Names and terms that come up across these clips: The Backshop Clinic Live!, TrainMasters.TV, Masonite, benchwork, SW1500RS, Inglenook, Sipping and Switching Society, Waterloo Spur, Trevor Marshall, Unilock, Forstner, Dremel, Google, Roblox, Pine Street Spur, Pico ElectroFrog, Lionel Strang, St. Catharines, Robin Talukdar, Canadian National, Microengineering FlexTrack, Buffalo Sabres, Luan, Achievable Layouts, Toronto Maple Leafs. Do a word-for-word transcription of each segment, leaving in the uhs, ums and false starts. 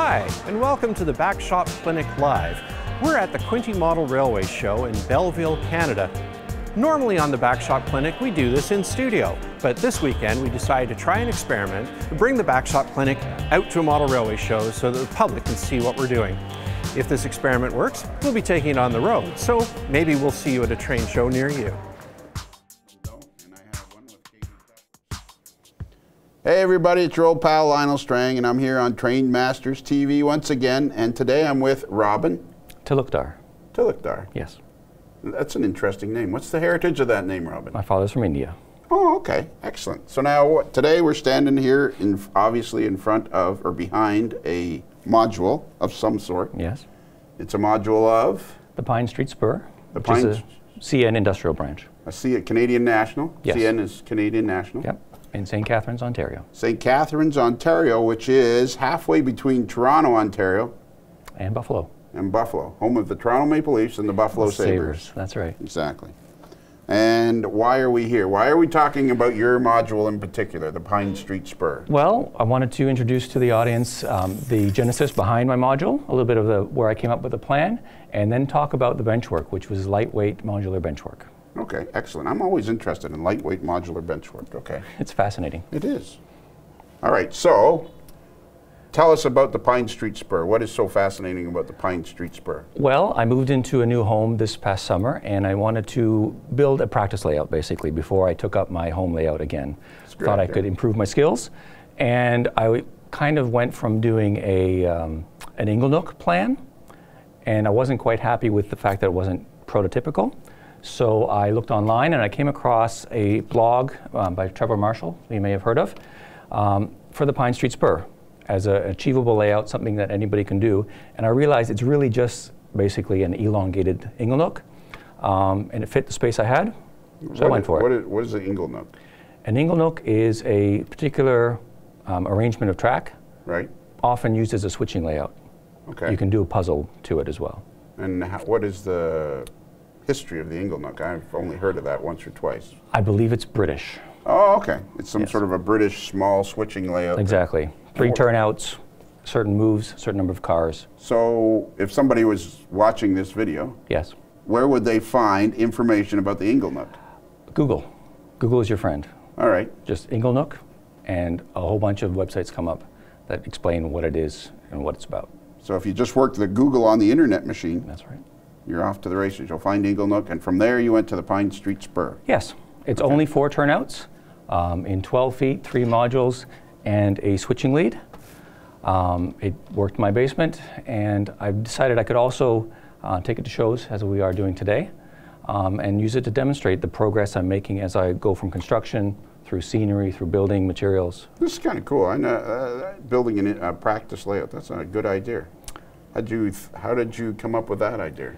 Hi, and welcome to the Backshop Clinic Live. We're at the Quinte Model Railway Show in Belleville, Canada. Normally on the Backshop Clinic, we do this in studio, but this weekend we decided to try an experiment to bring the Backshop Clinic out to a model railway show so that the public can see what we're doing. If this experiment works, we'll be taking it on the road, so maybe we'll see you at a train show near you. Hey everybody, it's your old pal Lionel Strang, and I'm here on Train Masters T V once again, and today I'm with Robin Talukdar. Talukdar? Yes. That's an interesting name. What's the heritage of that name, Robin? My father's from India. Oh, okay. Excellent. So now, what, today we're standing here, in, obviously in front of, or behind, a module of some sort. Yes. It's a module of? The Pine Street Spur, the Pine is a C N industrial branch. A C, Canadian National. Yes. C N is Canadian National. Yep. In Saint Catharines, Ontario. Saint Catharines, Ontario, which is halfway between Toronto, Ontario. And Buffalo. And Buffalo, home of the Toronto Maple Leafs and the Buffalo Sabres. Sabres. That's right. Exactly. And why are we here? Why are we talking about your module in particular, the Pine Street Spur? Well, I wanted to introduce to the audience um, the genesis behind my module, a little bit of the, where I came up with the plan, and then talk about the benchwork, which was lightweight modular benchwork. Okay, excellent. I'm always interested in lightweight modular benchwork, okay? It's fascinating. It is. All right, so tell us about the Pine Street Spur. What is so fascinating about the Pine Street Spur? Well, I moved into a new home this past summer, and I wanted to build a practice layout, basically, before I took up my home layout again. Thought I could improve my skills, and I kind of went from doing a, um, an Inglenook plan, and I wasn't quite happy with the fact that it wasn't prototypical. So I looked online and I came across a blog um, by Trevor Marshall, you may have heard of, um, for the Pine Street Spur as an achievable layout, something that anybody can do. And I realized it's really just basically an elongated Inglenook, um, and it fit the space I had, so what I went is, for what it. Is, what is an Inglenook? An Inglenook is a particular um, arrangement of track, right? Often used as a switching layout. Okay. You can do a puzzle to it as well. And how, what is the history of the Inglenook? I've only heard of that once or twice. I believe it's British. Oh, okay. It's some yes. sort of a British small switching layout. Exactly. Three turnouts, certain moves, certain number of cars. So if somebody was watching this video, yes, where would they find information about the Inglenook? Google. Google is your friend. All right. Just Inglenook, and a whole bunch of websites come up that explain what it is and what it's about. So if you just worked the Google on the internet machine, that's right, you're off to the races. You'll find Inglenook, and from there you went to the Pine Street Spur. Yes. It's okay. Only four turnouts um, in twelve feet, three modules, and a switching lead. Um, it worked in my basement, and I decided I could also uh, take it to shows, as we are doing today, um, and use it to demonstrate the progress I'm making as I go from construction through scenery, through building materials. This is kind of cool. I know, uh, building a uh, practice layout, that's a good idea. How did you, how did you come up with that idea?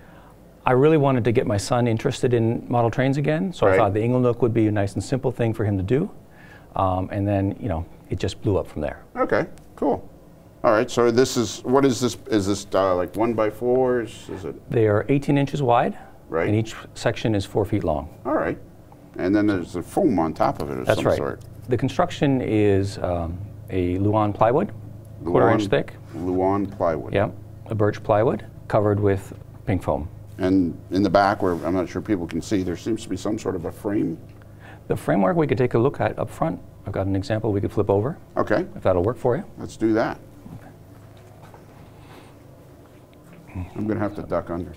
I really wanted to get my son interested in model trains again, so right. I thought the Inglenook would be a nice and simple thing for him to do, um, and then, you know, it just blew up from there. Okay, cool. All right, so this is, what is this, is this uh, like one by fours? Is it? They are eighteen inches wide, right, and each section is four feet long. All right, and then there's a foam on top of it of That's some right. sort. The construction is um, a Luan plywood, Luan, quarter inch thick. Luan plywood. Yeah, a birch plywood covered with pink foam. And in the back, where I'm not sure people can see, there seems to be some sort of a frame. The framework we could take a look at up front. I've got an example we could flip over. Okay. If that'll work for you. Let's do that. Okay. I'm going to have to duck under.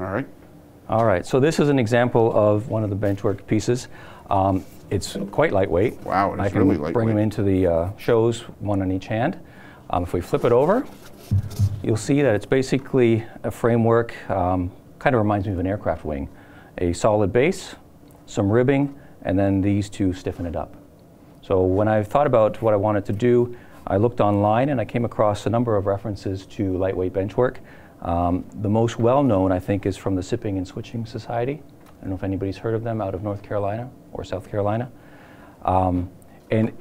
All right. All right. So this is an example of one of the benchwork pieces. Um, it's quite lightweight. Wow, it's really lightweight. I can bring them into the uh, shows, one on each hand. Um, if we flip it over, you'll see that it's basically a framework, um, kind of reminds me of an aircraft wing. A solid base, some ribbing, and then these two stiffen it up. So when I thought about what I wanted to do, I looked online and I came across a number of references to lightweight benchwork. Um, the most well-known, I think, is from the Sipping and Switching Society. I don't know if anybody's heard of them, out of North Carolina or South Carolina. Um, and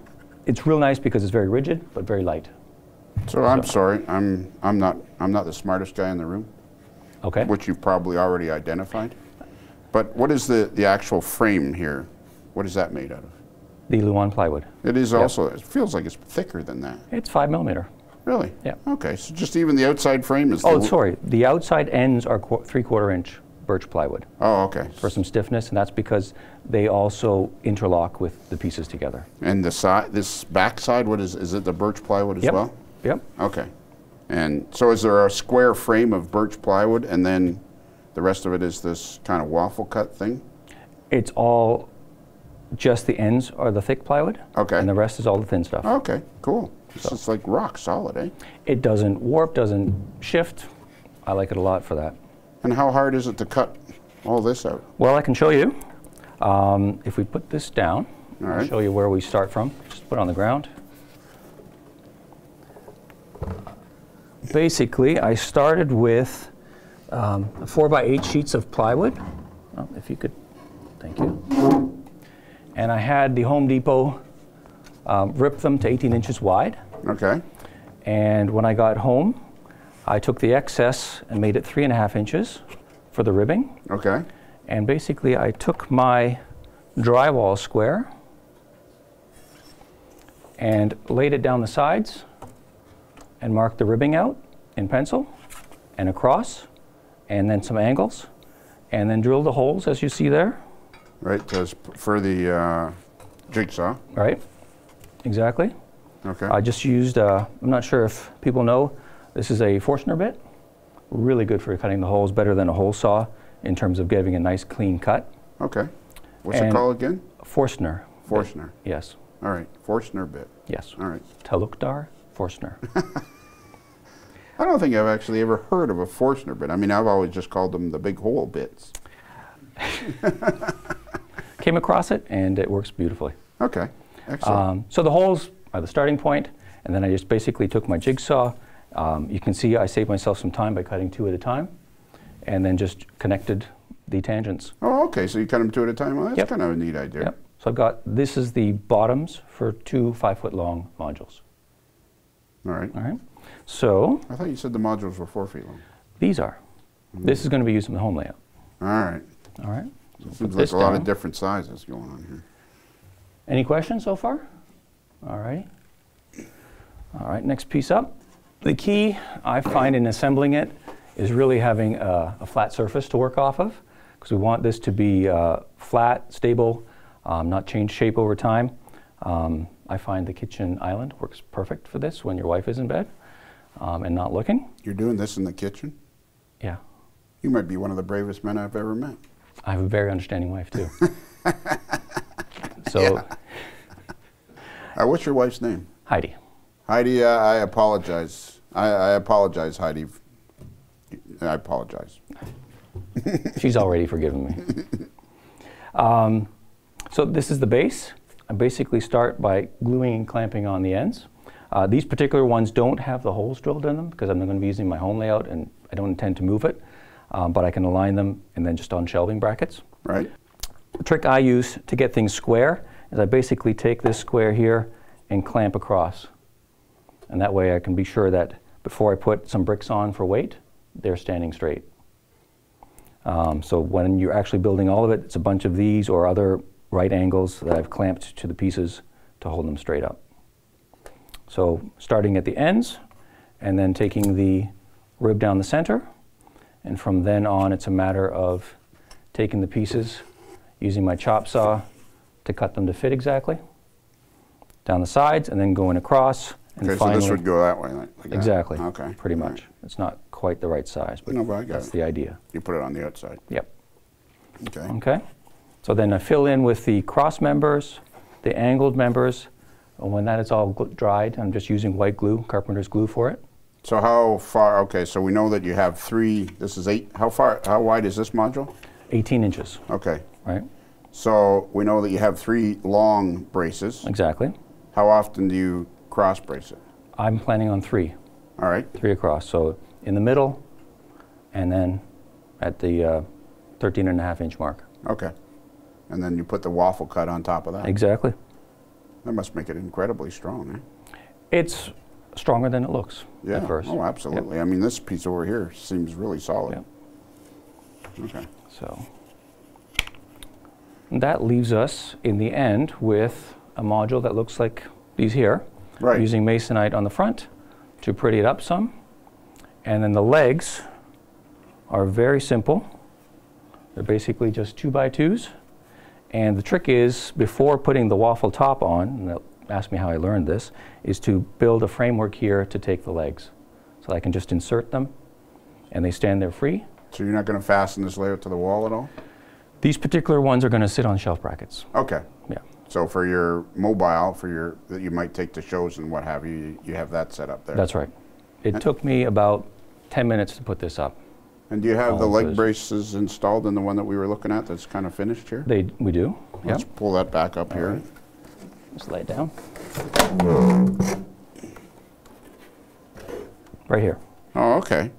it's real nice because it's very rigid, but very light. So I'm sorry, I'm I'm not I'm not the smartest guy in the room. Okay. Which you've probably already identified. But what is the, the actual frame here? What is that made out of? The Luan plywood. It is also, yep. It feels like it's thicker than that. It's five millimeter. Really? Yeah. Okay, so just even the outside frame is... Oh, the sorry. The outside ends are qu three-quarter inch birch plywood. Oh, okay. For some stiffness, and that's because they also interlock with the pieces together. And the side, this back side, what is, is it the birch plywood as yep. well? Yep. Okay. And so is there a square frame of birch plywood, and then the rest of it is this kind of waffle cut thing? It's all... Just the ends are the thick plywood, okay, and the rest is all the thin stuff. Okay, cool. So it's like rock solid, eh? It doesn't warp, doesn't shift. I like it a lot for that. And how hard is it to cut all this out? Well, I can show you. Um, if we put this down, all right. I'll show you where we start from. Just put it on the ground. Basically, I started with um, four by eight sheets of plywood. Oh, if you could, thank you. And I had the Home Depot um, rip them to eighteen inches wide. Okay. And when I got home, I took the excess and made it three and a half inches for the ribbing. Okay. And basically I took my drywall square and laid it down the sides and marked the ribbing out in pencil and across and then some angles and then drilled the holes as you see there. Right, just for the uh, jigsaw. Right, exactly. Okay. I just used, uh, I'm not sure if people know, this is a Forstner bit. Really good for cutting the holes, better than a hole saw in terms of giving a nice clean cut. Okay. What's and it called again? Forstner. Forstner. Bit. Yes. All right, Forstner bit. Yes. All right. Talukdar Forstner. I don't think I've actually ever heard of a Forstner bit. I mean, I've always just called them the big hole bits. Came across it and it works beautifully. Okay, excellent. Um, so the holes are the starting point, and then I just basically took my jigsaw. Um, you can see I saved myself some time by cutting two at a time, and then just connected the tangents. Oh, okay, so you cut them two at a time? Well, that's yep. kind of a neat idea. Yep. So I've got, this is the bottoms for two five-foot long modules. All right. All right. So... I thought you said the modules were four feet long. These are. Mm-hmm. This is going to be used in the home layout. All right. All right. So it seems like a lot of different sizes going on here. Any questions so far? All right. All right, next piece up. The key I find in assembling it is really having a, a flat surface to work off of, because we want this to be uh, flat, stable, um, not change shape over time. Um, I find the kitchen island works perfect for this when your wife is in bed um, and not looking. You're doing this in the kitchen? Yeah. You might be one of the bravest men I've ever met. I have a very understanding wife, too. So, yeah. uh, what's your wife's name? Heidi. Heidi, uh, I apologize. I, I apologize, Heidi. I apologize. She's already forgiven me. Um, so this is the base. I basically start by gluing and clamping on the ends. Uh, these particular ones don't have the holes drilled in them because I'm not going to be using my home layout and I don't intend to move it. Um, but I can align them and then just on shelving brackets. Right. The trick I use to get things square is I basically take this square here and clamp across. And that way I can be sure that before I put some bricks on for weight, they're standing straight. Um, so when you're actually building all of it, it's a bunch of these or other right angles that I've clamped to the pieces to hold them straight up. So starting at the ends and then taking the rib down the center. And from then on, it's a matter of taking the pieces, using my chop saw to cut them to fit exactly, down the sides, and then going across. And okay, finally, so this would go that way, like, like exactly, that? Okay. Pretty much. Right. It's not quite the right size, but, no, but I got that's it. The idea. You put it on the outside. Yep. Okay. Okay. So then I fill in with the cross members, the angled members, and when that is all dried, I'm just using white glue, carpenter's glue for it. So how far, okay, so we know that you have three, this is eight, how far, how wide is this module? eighteen inches. Okay. Right. So we know that you have three long braces. Exactly. How often do you cross brace it? I'm planning on three. All right. Three across, so in the middle and then at the uh, thirteen and a half inch mark. Okay. And then you put the waffle cut on top of that. Exactly. That must make it incredibly strong, eh? It's stronger than it looks yeah. at first. Oh, absolutely. Yep. I mean, this piece over here seems really solid. Yep. Okay. So, and that leaves us in the end with a module that looks like these here, right. using masonite on the front to pretty it up some. And then the legs are very simple. They're basically just two by twos. And the trick is, before putting the waffle top on, and ask me how I learned this, is to build a framework here to take the legs. So I can just insert them, and they stand there free. So you're not going to fasten this layout to the wall at all? These particular ones are going to sit on shelf brackets. Okay. Yeah. So for your mobile, for your that you might take to shows and what have you, you have that set up there. That's right. It and took me about ten minutes to put this up. And do you have all the leg braces installed in the one that we were looking at that's kind of finished here? They, we do. Let's yep. pull that back up all here. Right. Just lay it down. Right here. Oh, okay.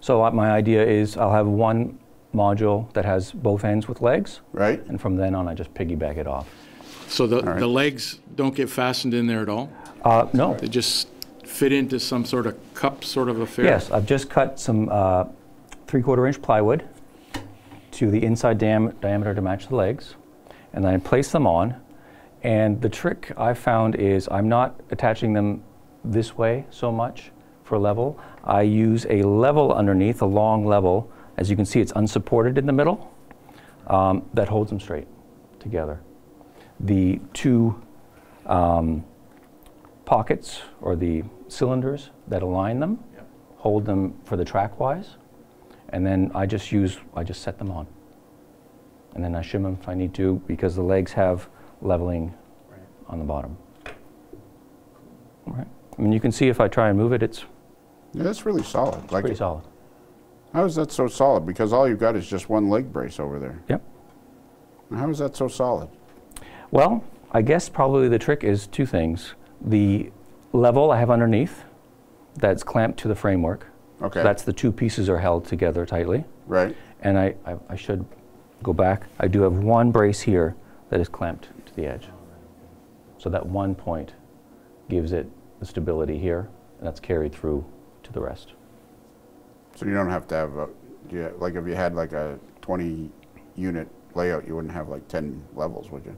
So uh, my idea is I'll have one module that has both ends with legs. Right. And from then on, I just piggyback it off. So the, right. the legs don't get fastened in there at all? Uh, no. They just fit into some sort of cup sort of affair? Yes, I've just cut some uh, three-quarter inch plywood to the inside diam diameter to match the legs, and then I place them on. And the trick I found is I'm not attaching them this way so much for level. I use a level underneath, a long level. As you can see, it's unsupported in the middle. Um, that holds them straight together. The two um, pockets, or the cylinders that align them, yep. hold them for the track-wise. And then I just use, I just set them on. And then I shim them if I need to, because the legs have leveling right. on the bottom. All right. I mean, you can see if I try and move it, it's... Yeah, that's really solid. It's like pretty it. solid. How is that so solid? Because all you've got is just one leg brace over there. Yep. How is that so solid? Well, I guess probably the trick is two things. The level I have underneath that's clamped to the framework. Okay. So that's the two pieces are held together tightly. Right. And I, I, I should go back. I do have one brace here that is clamped to the edge. So that one point gives it the stability here, and that's carried through to the rest. So you don't have to have, a, you, like if you had like a twenty unit layout, you wouldn't have like ten levels, would you?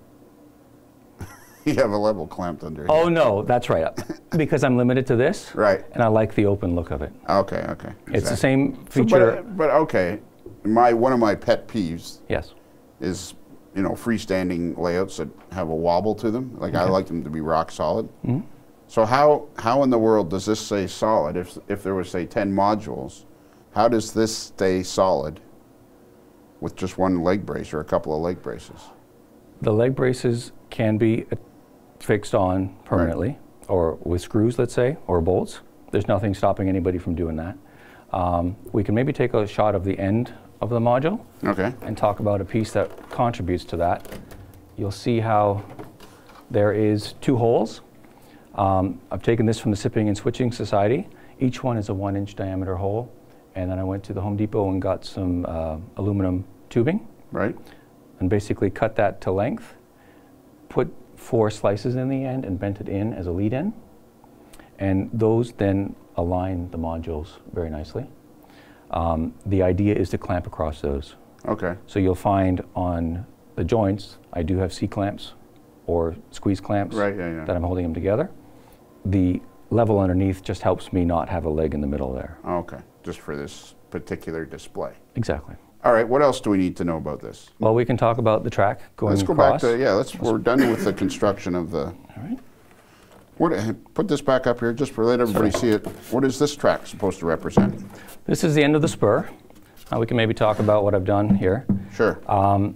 You have a level clamped under oh, here. Oh, no, that's right. Because I'm limited to this. Right. And I like the open look of it. Okay, okay. Exactly. It's the same feature. So, but, but okay, my, one of my pet peeves yes. is, you know, freestanding layouts that have a wobble to them. Like okay. I like them to be rock solid. Mm-hmm. So how, how in the world does this stay solid? If, if there was, say, ten modules, how does this stay solid with just one leg brace or a couple of leg braces? The leg braces can be fixed on permanently, right. or with screws, let's say, or bolts. There's nothing stopping anybody from doing that. Um, we can maybe take a shot of the end of the module okay. and talk about a piece that contributes to that. You'll see how there is two holes. Um, I've taken this from the Sipping and Switching Society. Each one is a one inch diameter hole. And then I went to the Home Depot and got some uh, aluminum tubing. Right. And basically cut that to length, put four slices in the end and bent it in as a lead end. And those then align the modules very nicely. Um, the idea is to clamp across those. Okay. So you'll find on the joints, I do have C-clamps or squeeze clamps right, yeah, yeah. that I'm holding them together. The level underneath just helps me not have a leg in the middle there. Okay, just for this particular display. Exactly. All right, what else do we need to know about this? Well, we can talk about the track going across. Let's go across. back to, yeah, let's, we're done with the construction of the... All right. What, put this back up here just for let everybody Sorry. see it. What is this track supposed to represent? This is the end of the spur. Uh, we can maybe talk about what I've done here. Sure. Um,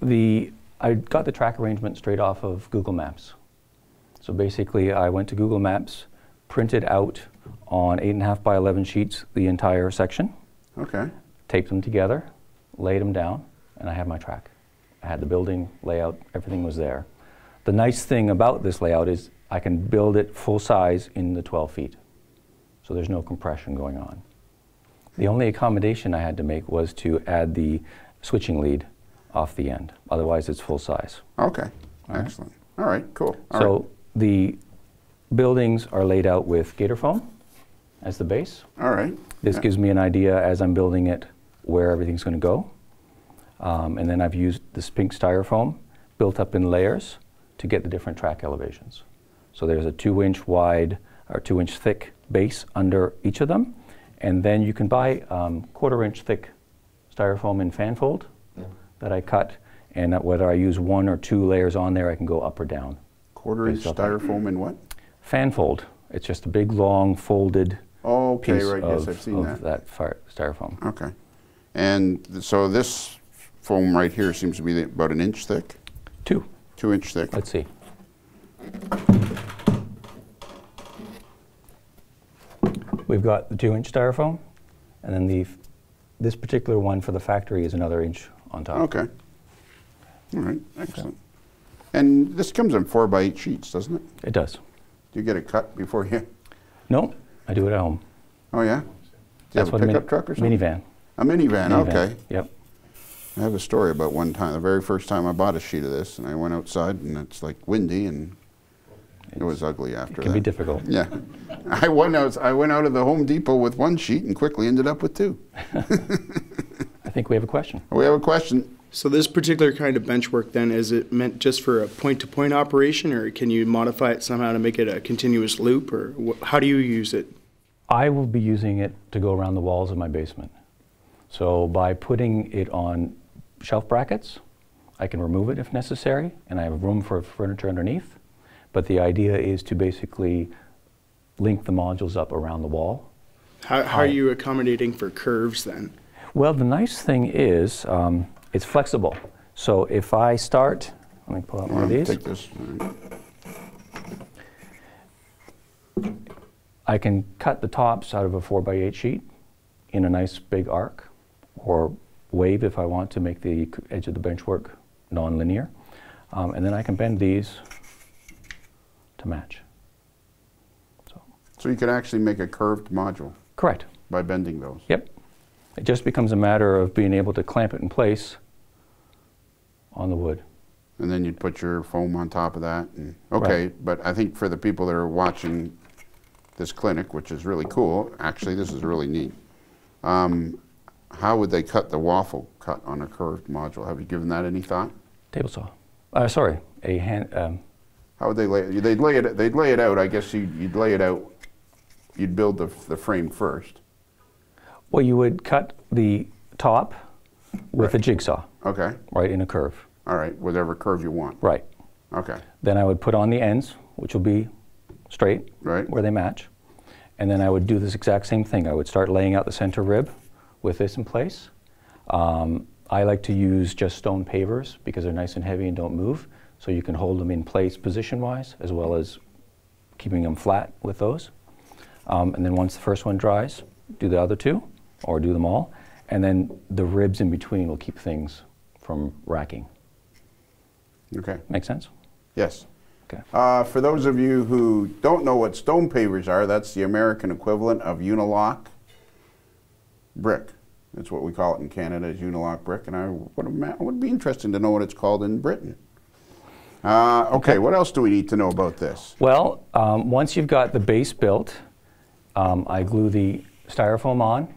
the, I got the track arrangement straight off of Google Maps. So basically, I went to Google Maps, printed out on eight and a half by eleven sheets the entire section. Okay. Taped them together, laid them down, and I had my track. I had the building layout, everything was there. The nice thing about this layout is I can build it full size in the twelve feet. So there's no compression going on. The only accommodation I had to make was to add the switching lead off the end. Otherwise, it's full size. Okay, all excellent. Right? All right, cool. All so right. the buildings are laid out with gator foam as the base. All right. This yeah. gives me an idea as I'm building it where everything's going to go. Um, and then I've used this pink styrofoam built up in layers to get the different track elevations. So there's a two inch wide or two inch thick base under each of them, and then you can buy um, quarter inch thick styrofoam in fanfold yeah. that I cut, and that whether I use one or two layers on there, I can go up or down. Quarter inch styrofoam in what? Fanfold. It's just a big long folded oh, okay, piece right. of, yes, I've seen of that, that styrofoam. Okay. And th so this foam right here seems to be about an inch thick? Two. Two inch thick. Let's see. We've got the two inch styrofoam, and then the this particular one for the factory is another inch on top. Okay. All right, excellent. Okay. And this comes in four by eight sheets, doesn't it? It does. Do you get a cut before you? No, I do it at home. Oh yeah? Do you That's have a pickup truck or something? Minivan. A minivan, minivan, okay. Yep. I have a story about one time, the very first time I bought a sheet of this, and I went outside and it's like windy and it was ugly after that. It can be difficult. Yeah. I went out, I went out of the Home Depot with one sheet and quickly ended up with two. I think we have a question. We have a question. So this particular kind of bench work then, is it meant just for a point-to-point operation, or can you modify it somehow to make it a continuous loop, or how do you use it? I will be using it to go around the walls of my basement. So by putting it on shelf brackets, I can remove it if necessary, and I have room for furniture underneath. But the idea is to basically link the modules up around the wall. How, how um, are you accommodating for curves then? Well, the nice thing is um, it's flexible. So if I start, let me pull out one of these. Take this. I can cut the tops out of a four by eight sheet in a nice big arc, or wave if I want to make the edge of the bench work non-linear. Um, and then I can bend these to match. So, so you could actually make a curved module? Correct. By bending those? Yep. It just becomes a matter of being able to clamp it in place on the wood. And then you'd put your foam on top of that? And, okay, right. But I think for the people that are watching this clinic, which is really cool, actually this is really neat, um, how would they cut the waffle cut on a curved module? Have you given that any thought? Table saw. Uh, sorry, a hand... Um, How would they lay it? They'd lay it, they'd lay it out, I guess you'd, you'd lay it out, you'd build the, the frame first. Well, you would cut the top with right. a jigsaw. Okay. Right, in a curve. All right, whatever curve you want. Right. Okay. Then I would put on the ends, which will be straight, right. where they match. And then I would do this exact same thing. I would start laying out the center rib with this in place. Um, I like to use just stone pavers because they're nice and heavy and don't move. So you can hold them in place position-wise, as well as keeping them flat with those. Um, and then once the first one dries, do the other two, or do them all. And then the ribs in between will keep things from racking. Okay. Make sense? Yes. Okay. Uh, for those of you who don't know what stone pavers are, that's the American equivalent of Unilock brick. That's what we call it in Canada, is Unilock brick. And I would, would be interested to know what it's called in Britain. Uh, okay, okay, what else do we need to know about this? Well, um, once you've got the base built, um, I glue the styrofoam on,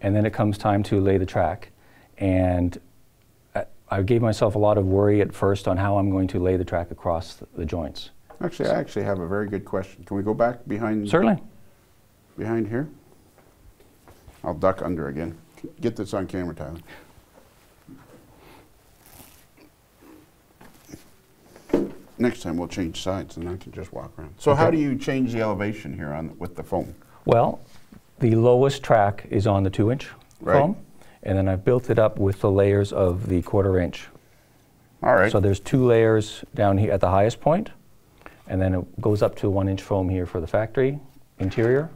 and then it comes time to lay the track. And I, I gave myself a lot of worry at first on how I'm going to lay the track across the, the joints. Actually, I actually have a very good question. Can we go back behind? Certainly. Behind here? I'll duck under again. Get this on camera, Tyler. Next time we'll change sides and I can just walk around. So okay. How do you change the elevation here on with the foam? Well, the lowest track is on the two inch right. foam, and then I've built it up with the layers of the quarter inch. All right. So there's two layers down here at the highest point, and then it goes up to one inch foam here for the factory interior.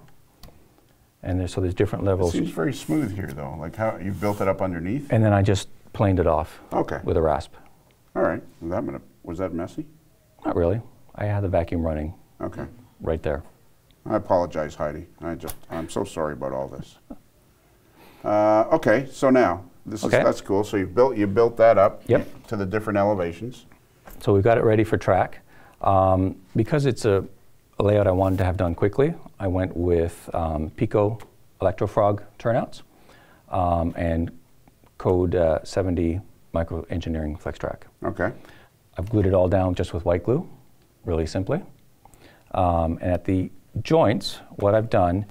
And there's, so there's different levels. It seems very smooth here though, like how you built it up underneath. And then I just planed it off okay. with a rasp. All right, was that, gonna, was that messy? Not really. I had the vacuum running. Okay. Right there. I apologize, Heidi. I just, I'm so sorry about all this. Uh, okay, so now, this okay. is, that's cool. So you've built, you built that up yep. to the different elevations. So we've got it ready for track. Um, because it's a, a layout I wanted to have done quickly, I went with um, Pico ElectroFrog turnouts um, and code uh, seventy Microengineering FlexTrack. Okay. I've glued it all down just with white glue, really simply. Um, and at the joints, what I've done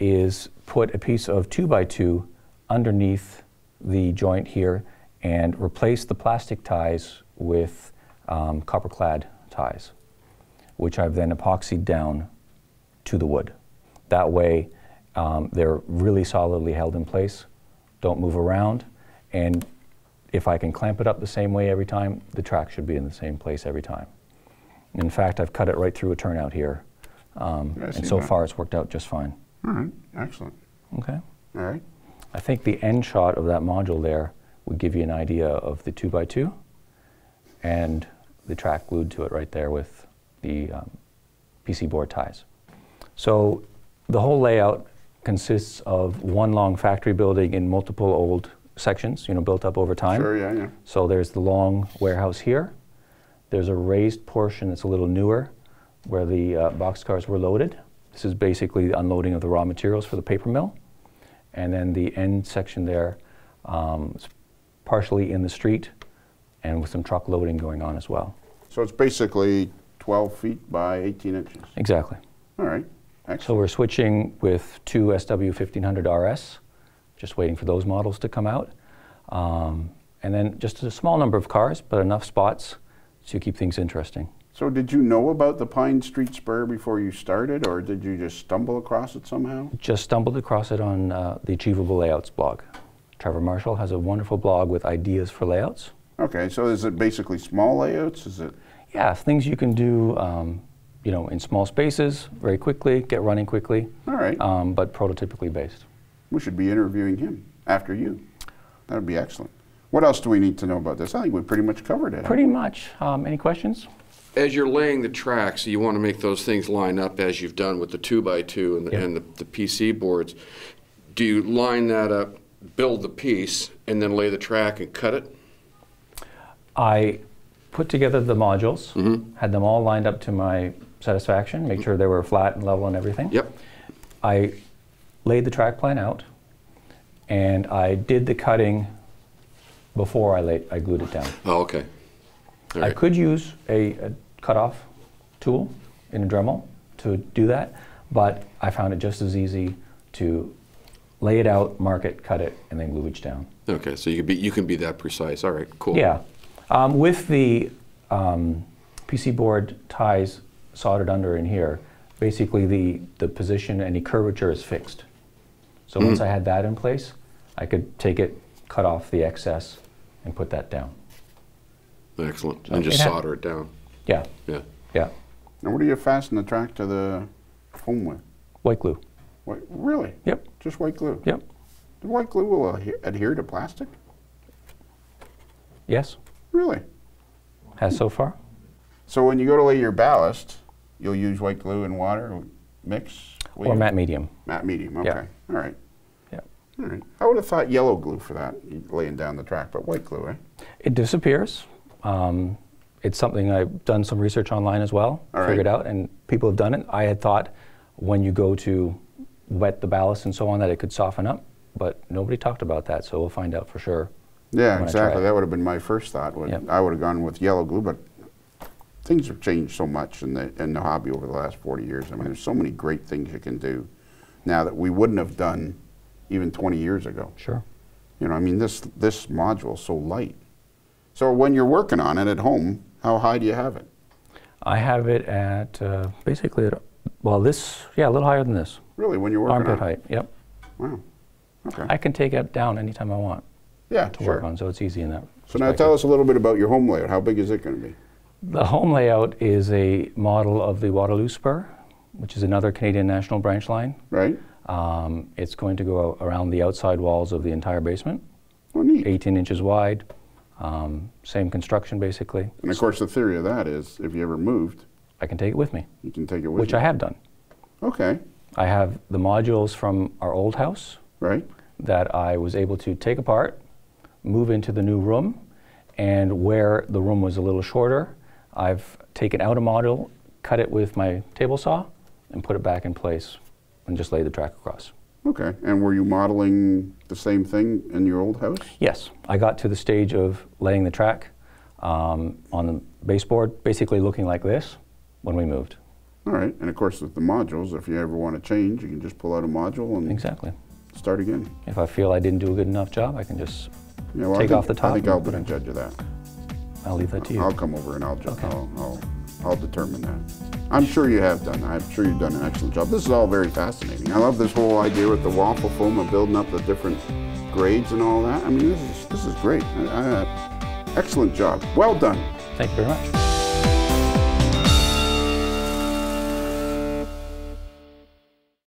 is put a piece of two by two underneath the joint here and replace the plastic ties with um, copper clad ties, which I've then epoxied down to the wood. That way um, they're really solidly held in place, don't move around, and if I can clamp it up the same way every time, the track should be in the same place every time. In fact, I've cut it right through a turnout here, um, yeah, and so that. far it's worked out just fine. All right, excellent. Okay. All right. I think the end shot of that module there would give you an idea of the two by two, and the track glued to it right there with the um, P C board ties. So the whole layout consists of one long factory building in multiple old sections, you know, built up over time. Sure, yeah, yeah. So there's the long warehouse here. There's a raised portion that's a little newer where the uh, boxcars were loaded. This is basically the unloading of the raw materials for the paper mill. And then the end section there um, is partially in the street and with some truck loading going on as well. So it's basically twelve feet by eighteen inches? Exactly. All right, excellent. So we're switching with two S W fifteen hundred R S, just waiting for those models to come out. Um, and then just a small number of cars, but enough spots to keep things interesting. So did you know about the Pine Street Spur before you started, or did you just stumble across it somehow? Just stumbled across it on uh, the Achievable Layouts blog. Trevor Marshall has a wonderful blog with ideas for layouts. Okay, so is it basically small layouts? Is it? Yeah, things you can do, um, you know, in small spaces, very quickly, get running quickly. All right. Um, but prototypically based. We should be interviewing him after you. That would be excellent. What else do we need to know about this? I think we pretty much covered it. Pretty much. Um, any questions? As you're laying the tracks, you want to make those things line up as you've done with the two by two and, yep. and the, the P C boards. Do you line that up, build the piece, and then lay the track and cut it? I put together the modules, mm-hmm. had them all lined up to my satisfaction, make sure they were flat and level and everything. Yep. I laid the track plan out, and I did the cutting before I, laid, I glued it down. Oh, okay. Right. I could use a, a cutoff tool in a Dremel to do that, but I found it just as easy to lay it out, mark it, cut it, and then glue each down. Okay, so you can be, you can be that precise. All right, cool. Yeah. Um, with the um, P C board ties soldered under in here, basically the, the position, any curvature is fixed. So mm-hmm. once I had that in place, I could take it, cut off the excess, and put that down. Excellent. And just solder it down. Yeah. Yeah. Yeah. Now, what do you fasten the track to the foam with? White glue. White, really? Yep. Just white glue? Yep. The white glue will adhere to plastic? Yes. Really? Has so far. So when you go to lay your ballast, you'll use white glue and water mix? What or matte medium. Matte medium, okay. Yep. All right. All right. I would have thought yellow glue for that, laying down the track, but white glue, eh? It disappears. Um, it's something I've done some research online as well, All figured right. out, and people have done it. I had thought when you go to wet the ballast and so on that it could soften up, but nobody talked about that, so we'll find out for sure. Yeah, exactly. That would have been my first thought. Yep. I would have gone with yellow glue, but things have changed so much in the, in the hobby over the last forty years. I mean, there's so many great things you can do now that we wouldn't have done even twenty years ago. Sure. You know, I mean, this, this module is so light. So when you're working on it at home, how high do you have it? I have it at uh, basically, at, well, this, yeah, a little higher than this. Really, when you're working Armpit on it? Armpit height, yep. Wow, okay. I can take it down anytime I want. Yeah, to sure. work on, so it's easy in that. So now tell us a little bit about your home layout. How big is it gonna be? The home layout is a model of the Waterloo Spur, which is another Canadian National branch line. Right. Um, it's going to go around the outside walls of the entire basement. Oh, neat. eighteen inches wide, um, same construction basically. And of course the theory of that is if you ever moved, I can take it with me. You can take it with me. Which I have done. Okay. I have the modules from our old house. Right. That I was able to take apart, move into the new room, and where the room was a little shorter, I've taken out a module, cut it with my table saw, and put it back in place. And just lay the track across. Okay, and were you modeling the same thing in your old house? Yes, I got to the stage of laying the track. um, on the baseboard, basically looking like this when we moved. All right, and of course with the modules, if you ever want to change, you can just pull out a module and exactly. start again. If I feel I didn't do a good enough job, I can just yeah, well, take think, off the top. I think I'll be a judge of that. I'll leave that to you. I'll come over and I'll, ju okay. I'll, I'll, I'll determine that. I'm sure you have done that. I'm sure you've done an excellent job. This is all very fascinating. I love this whole idea with the waffle foam of building up the different grades and all that. I mean, this is, this is great. Uh, excellent job. Well done. Thank you very much.